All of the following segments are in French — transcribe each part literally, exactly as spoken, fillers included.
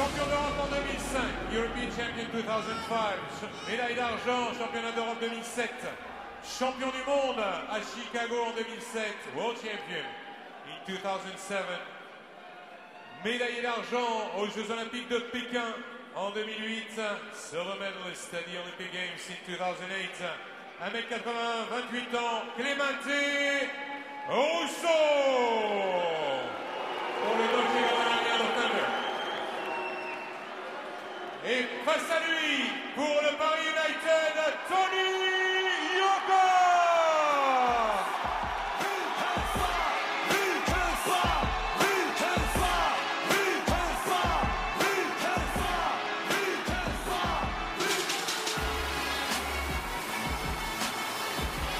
Champion d'Europe en deux mille cinq, European Champion deux mille cinq, médaille d'argent, championnat d'Europe deux mille sept, champion du monde à Chicago en deux mille sept, World Champion in two thousand seven, médaillé d'argent aux Jeux Olympiques de Pékin en deux mille huit, silver medalist at the Olympic Games in two thousand eight, un mètre quatre-vingts, vingt-huit ans, Clemente Russo pour le Dodge Canadien de Thunder. Et face à lui, pour le Paris United, Tony Yoka.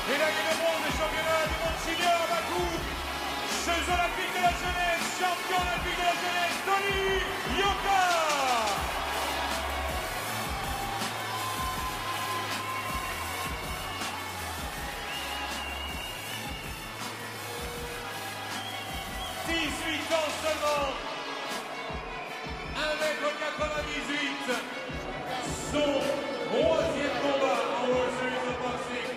Médaille de bronze des championnats du monde senior à Bakou, Jeux olympiques de la jeunesse, champion olympique de la jeunesse, Tony Yoka. dix-huit ans seulement, un mètre quatre-vingt-dix-huit, son troisième combat en World Series of Boxing.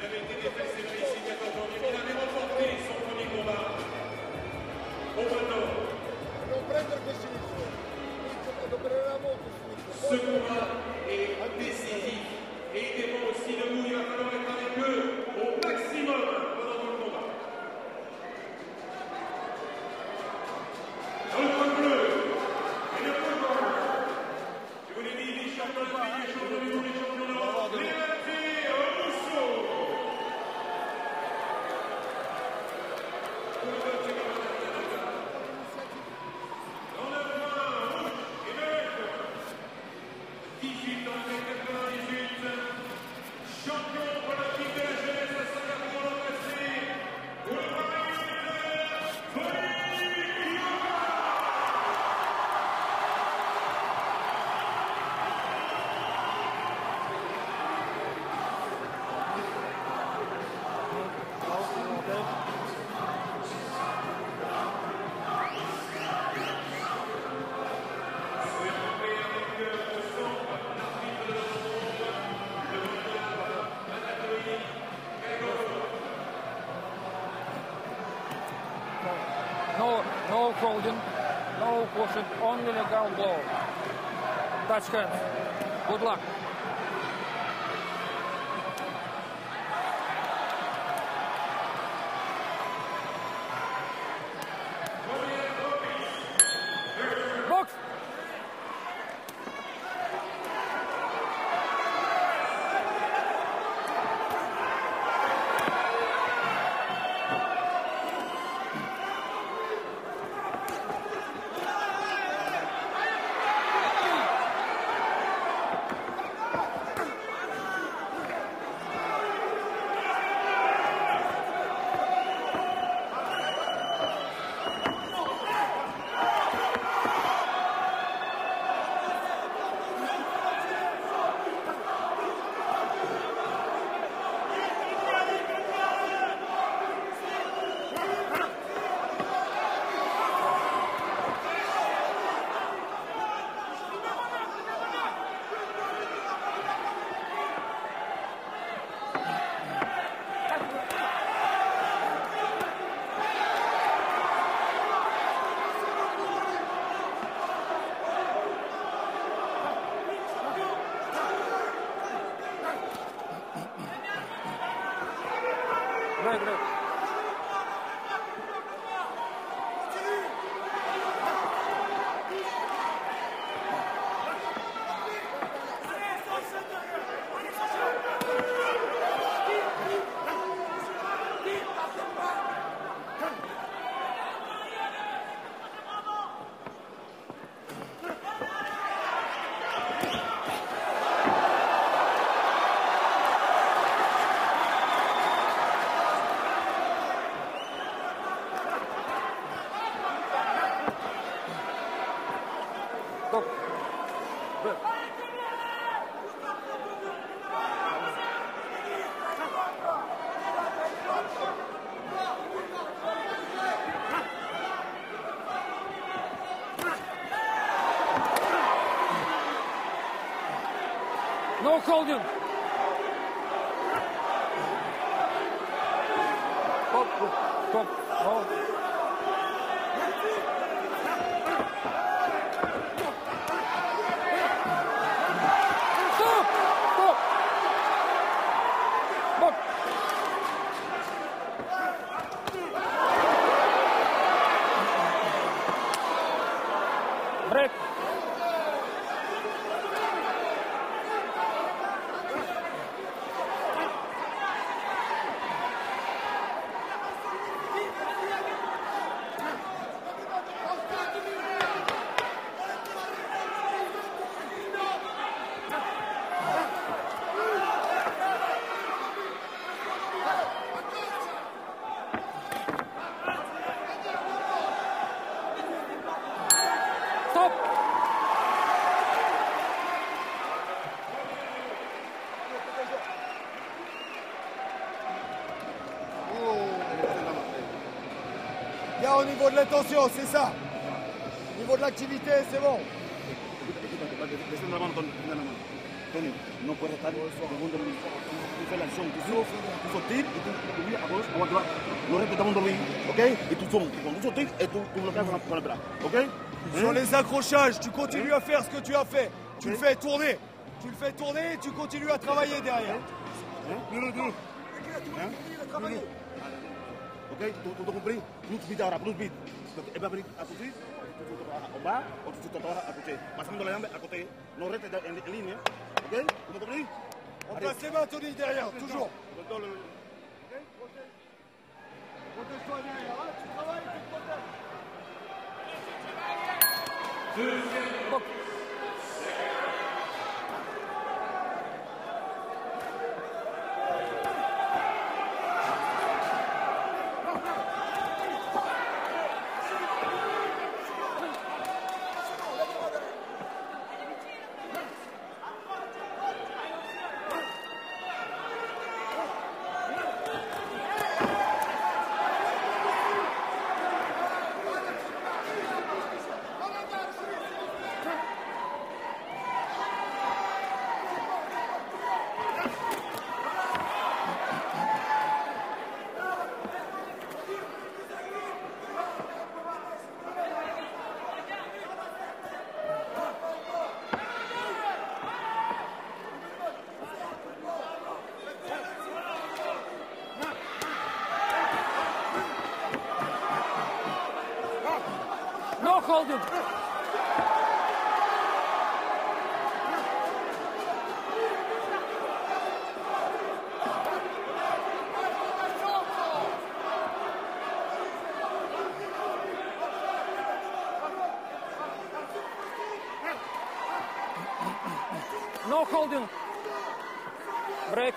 Il avait été défait ses pays ici quatorze ans, mais il avait remporté son premier combat au Manon. Ce combat est décisif et il dépend aussi de nous, il va falloir être avec eux au maximum. No, no holding, no pushing, only the ground blow. Touch hands. Good luck. Right, right. Hulk Hogan. Pop, pop, pop. Stop! Stop! Pop. Break. Là, au niveau de l'intention, c'est ça. Au niveau de l'activité, c'est bon. Sur les accrochages, tu continues à faire ce que tu as fait. Tu le fais tourner. Tu le fais tourner et tu continues à travailler derrière. Ok, tu as compris? Plus vite à la plus vite. Donc, elle va venir à côté, au bas, ou tu te à côté. Passons de la jambe à côté, nos restes en ligne. Ok, tu as compris? On place les mains, Tony, derrière, toujours. Ok, protège. Protège-toi derrière, hein? Tu travailles, tu te protèges. Deuxième. Hold it. No holding. Break.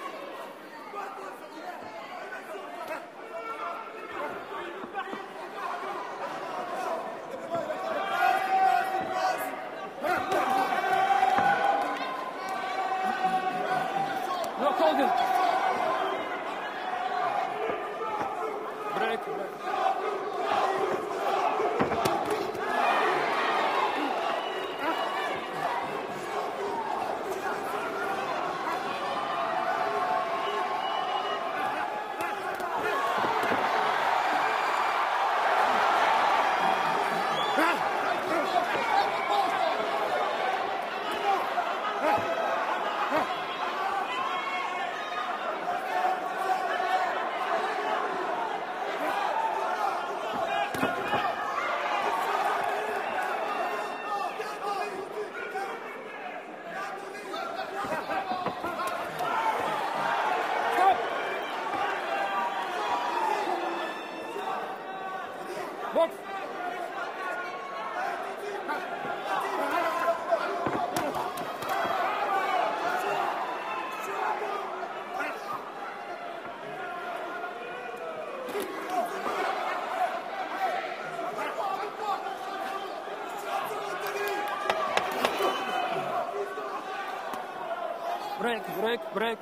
Break, break, break.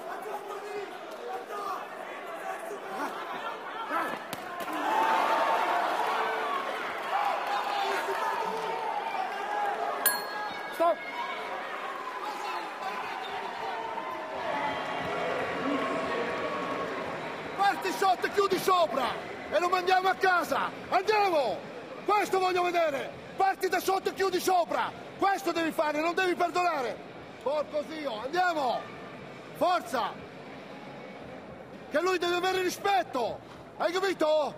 Stop. metti sotto e chiudi sopra e lo mandiamo a casa. Andiamo, questo voglio vedere, parti da sotto e chiudi sopra, questo devi fare, non devi perdonare, porco zio. Andiamo, forza, che lui deve avere rispetto, hai capito?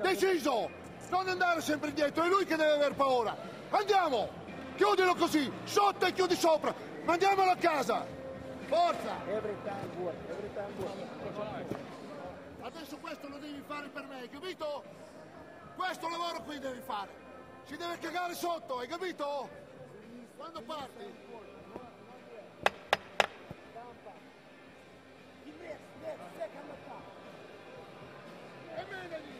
Deciso, non andare sempre indietro, è lui che deve aver paura. Andiamo, chiudilo così, sotto e chiudi sopra, mandiamolo a casa. Forza! Every time work, every time work. Adesso questo lo devi fare per me, hai capito? Questo lavoro qui devi fare. Ci deve cagare sotto, hai capito? Quando parti? E menagli!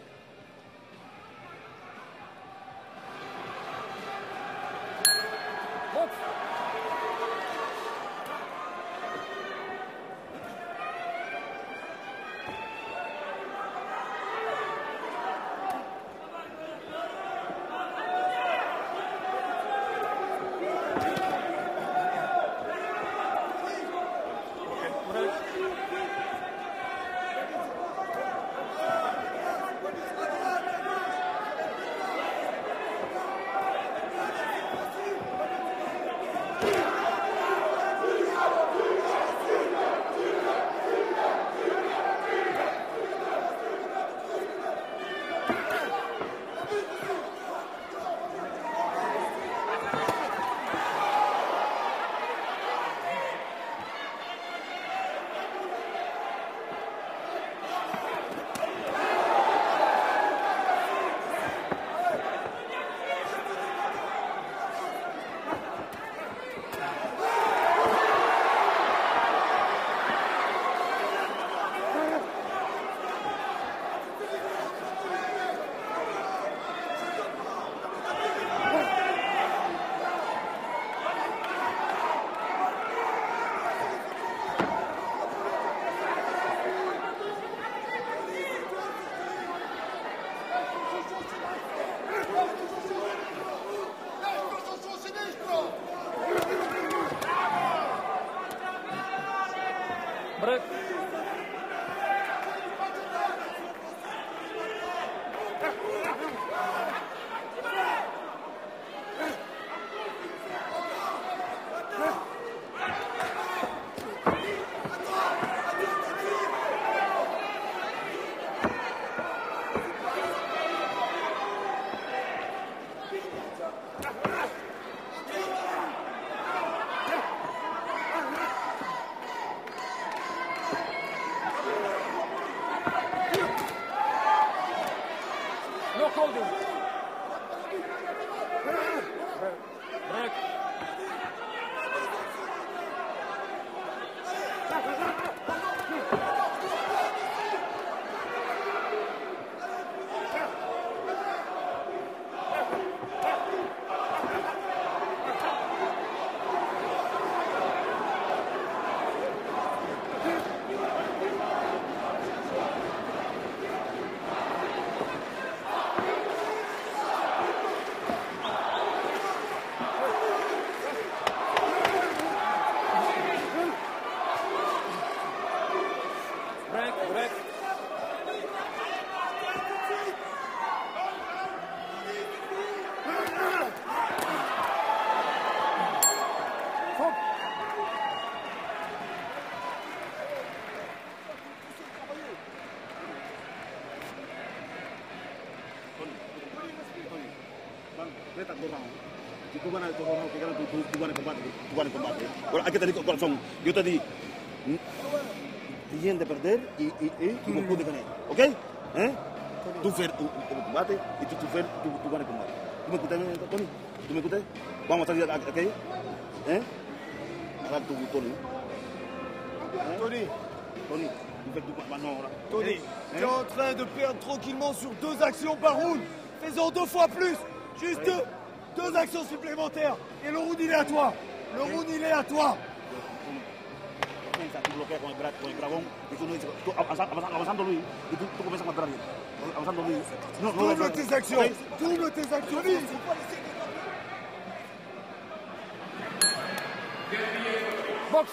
Hay que tener corazón. Yo te di, bien de perder y, y, y, y no pude ganar, ¿ok? ¿Eh? Tú fer, tú, tú combate y tú, tú fer, tú, tú ganas combate. ¿Tú me escuchas, Tony? ¿Tú me escuchas? Vamos a salir aquí, ¿eh? Ahora tú, Tony. ¿Eh? Tony. Tony. Tony, tu es en train de perdre tranquillement sur deux actions par round. Fais-en deux fois plus. Juste deux, deux actions supplémentaires. Et le round, il est à toi. Le round, il est à toi. Tú bloqueas con el dragón y tú no dices, tú avanzando Luis y tú, tú comienzas a matar a alguien. Avanzando Luis. No, no, double tes actions. Double tes actions. Box.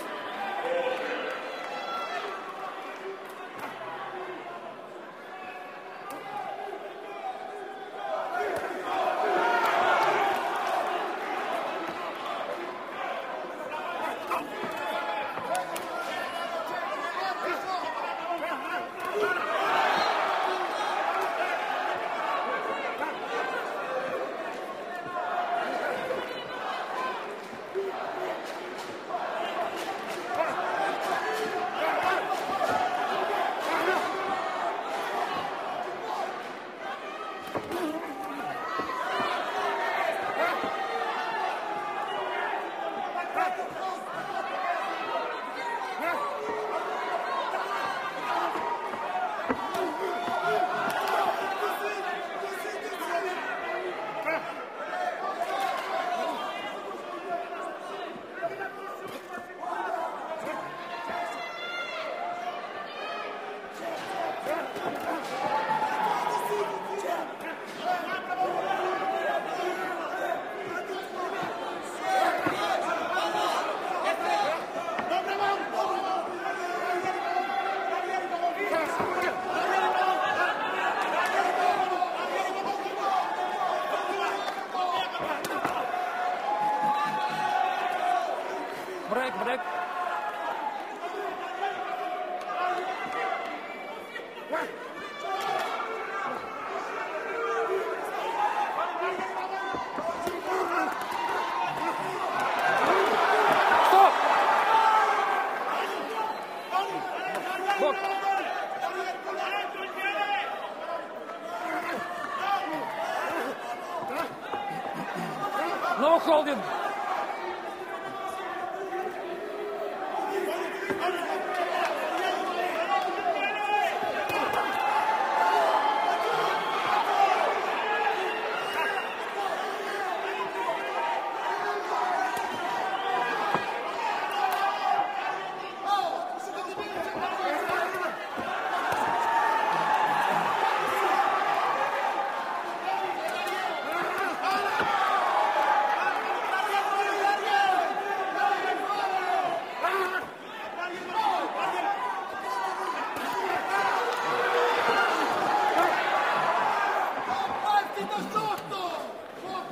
break. No holding.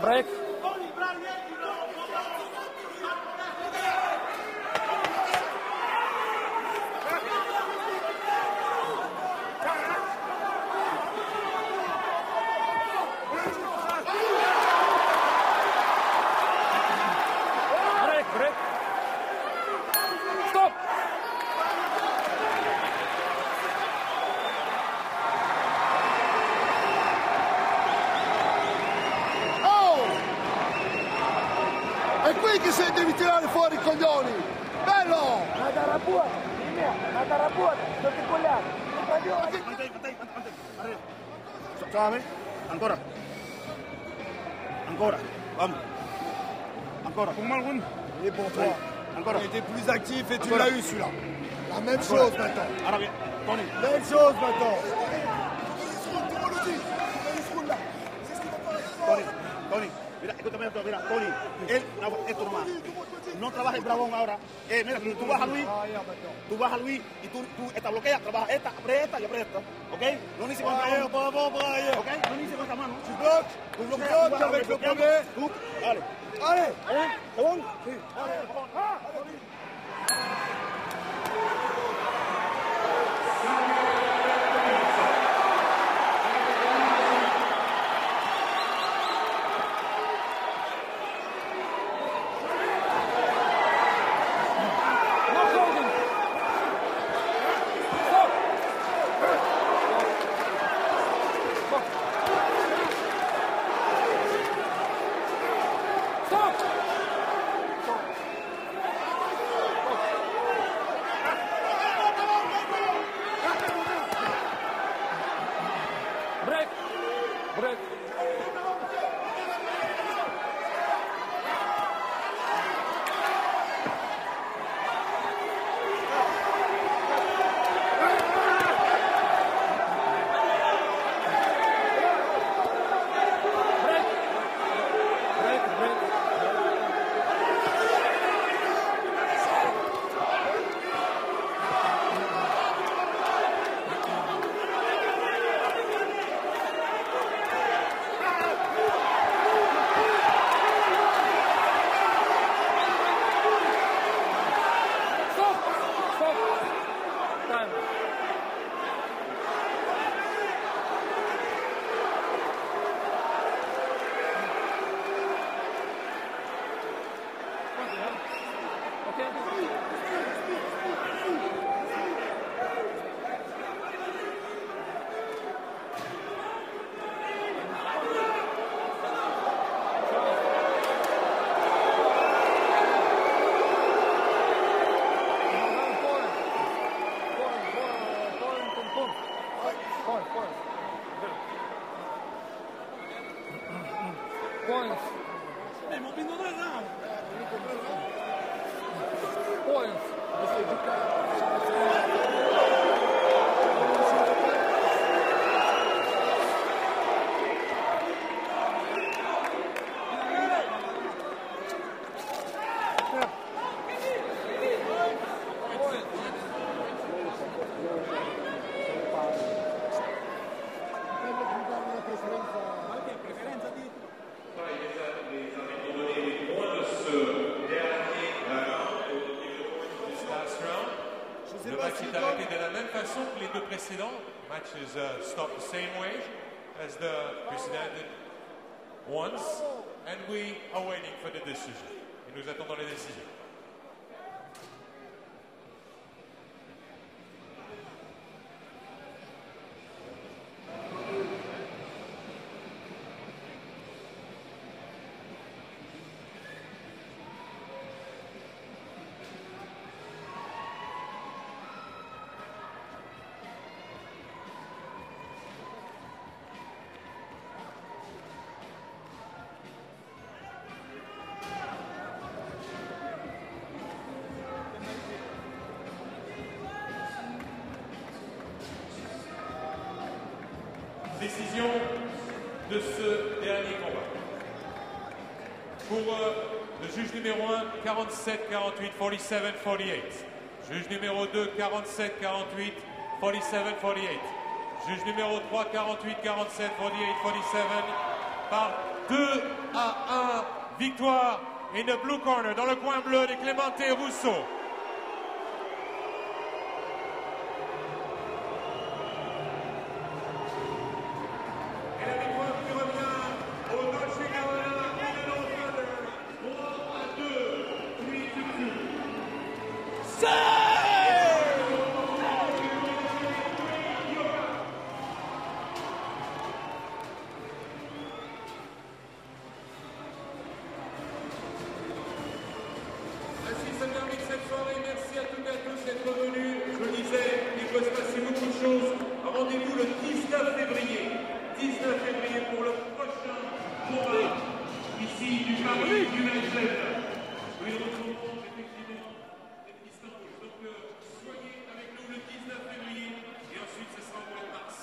Break. È qui che se devi tirare fuori i coglioni! Bello! Ma da rapporto! Ma da rapporto! Non ti cogliare! Soave! Ancora! Ancora! Vamos! Ancora! Il est pour toi! Ancora! Il était plus actif et tu l'as eu celui-là! La même chose maintenant! Même chose maintenant! Tony! Tony! Mira, escúchame esto, mira, Tony, él, esto nomás, no trabaja el bravón ahora, eh, mira, tú vas a Luis, tú vas a Luis y tú, tú esta bloqueas, trabajas esta, presta y presta, ¿ok? No ni se cuenta mano, ¿ok? No ni se cuenta mano, tu bloques, tu bloqueas, tú vas a bloquear, tú, dale, dale, ¿jabón? Sí, dale, jabón, ah, break, break. Points. Eh, ma ho vinto tre round. Points. Thank you. s'est arrêté de la même façon que les deux précédents. The match is uh, stopped the same way as the precedent once, and we are waiting for the decision. Et nous attendons les décisions. Décision de ce dernier combat. Pour euh, le juge numéro un, quarante-sept quarante-huit, quarante-sept quarante-huit. Juge numéro deux, quarante-sept quarante-huit, quarante-sept quarante-huit. Juge numéro trois, quarante-huit quarante-sept, quarante-sept quarante-sept. Par deux à un, victoire in the blue corner, dans le coin bleu de Clemente Russo. Rendez-vous le dix-neuf février, dix-neuf février pour le prochain combat, ici du Paris, du Manchester. Nous nous retrouvons effectivement des distances, donc euh, soyez avec nous le dix-neuf février et ensuite ce sera au mois de mars.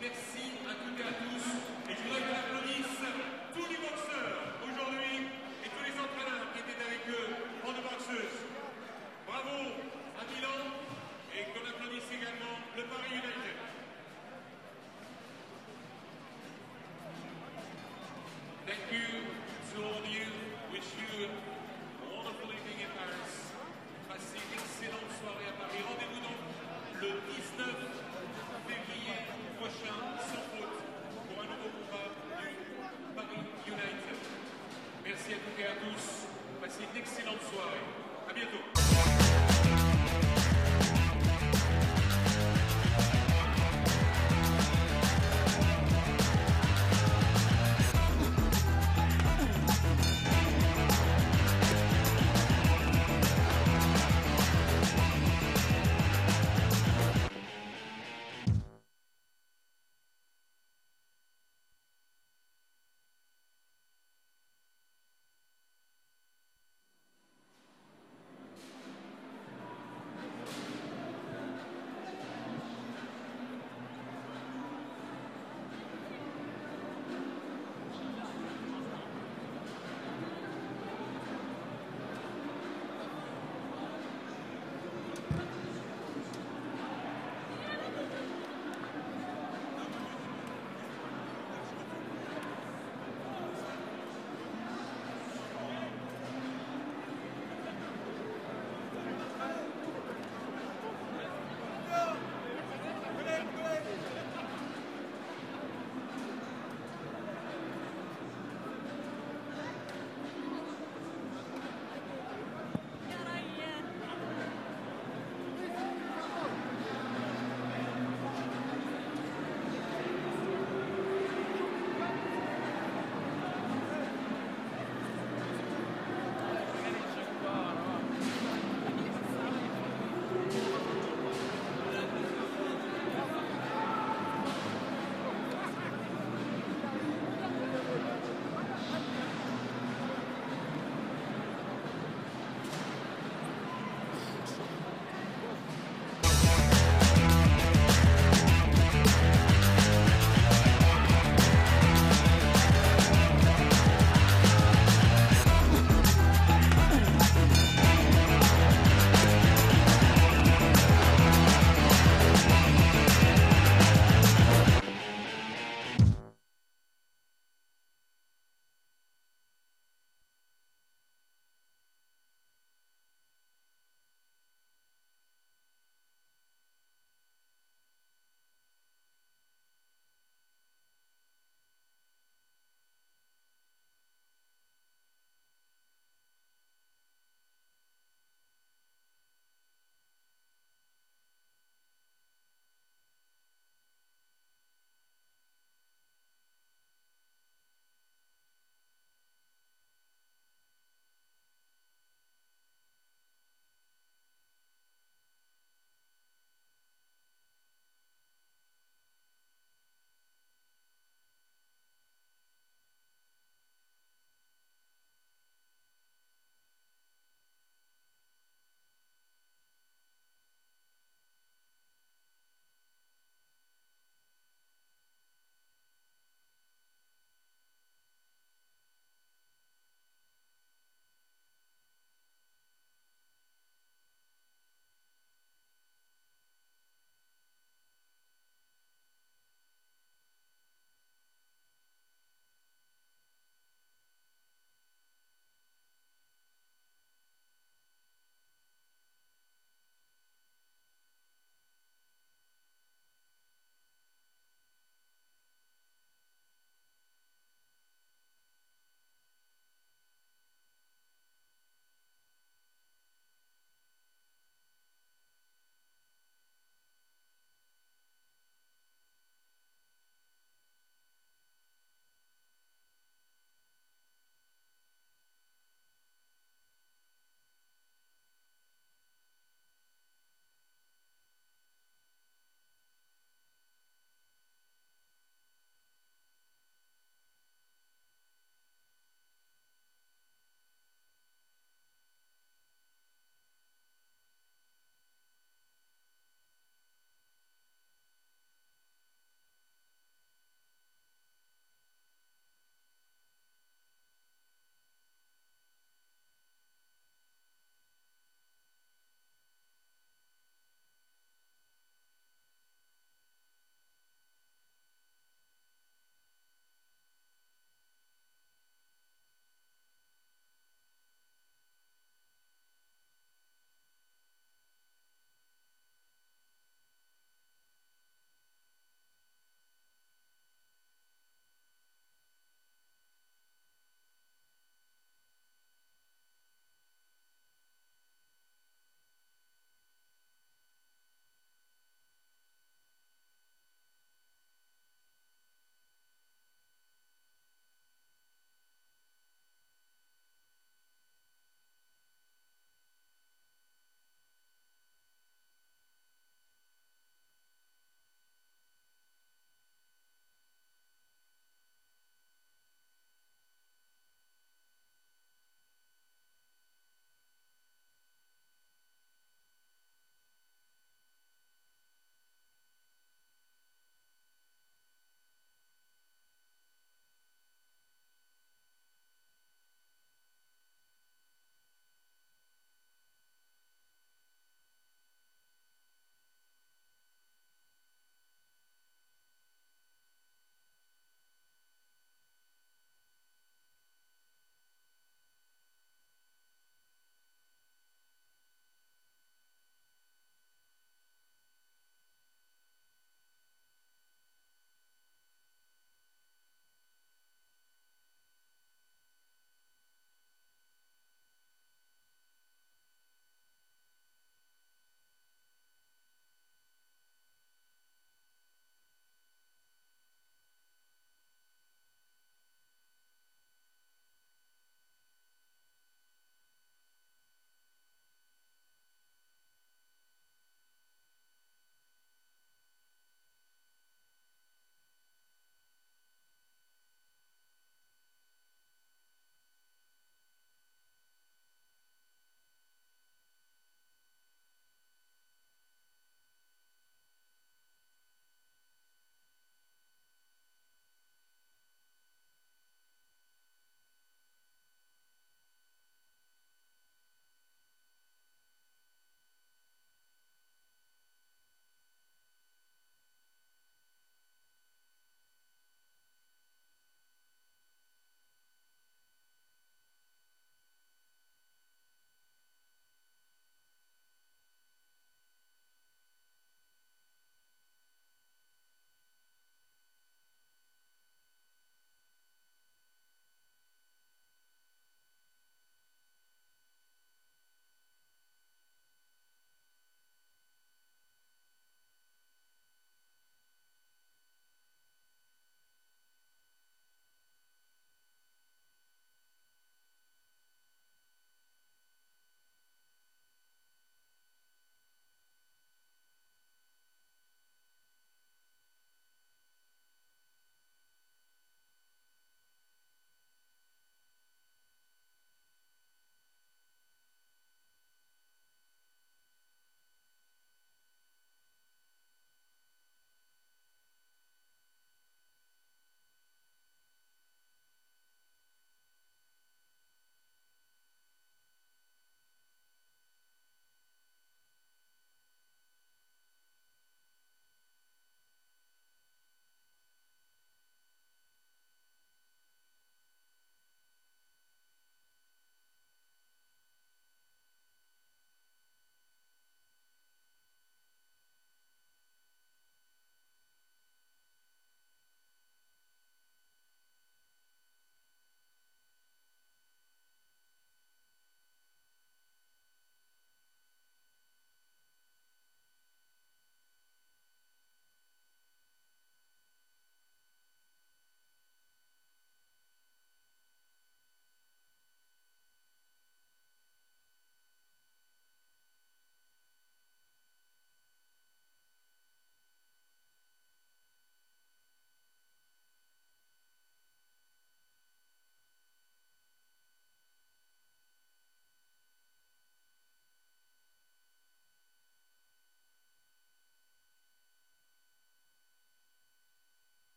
Merci à toutes et à tous et je voudrais qu'on applaudisse tous les boxeurs aujourd'hui et tous les entraîneurs qui étaient avec eux en de boxeuse. Bravo à Milan et qu'on applaudisse également le Paris United. Thank you to all of you. Wish you a wonderful evening in Paris. Passez une excellente soirée à Paris. Rendez-vous donc le dix-neuf février prochain, sans faute, pour un nouveau combat du Paris United. Merci à toutes et à tous. Passez une excellente soirée. À bientôt.